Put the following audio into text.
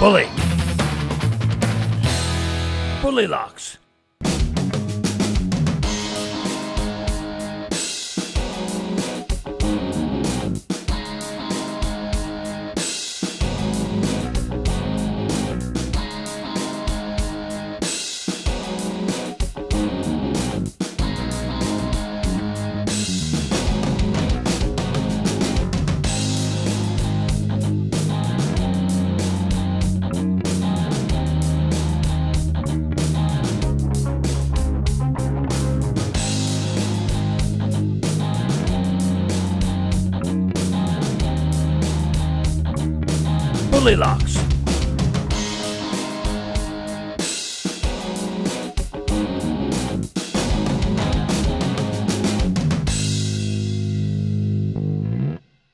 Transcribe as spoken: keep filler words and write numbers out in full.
Bully. Bully Locks. Bully Locks.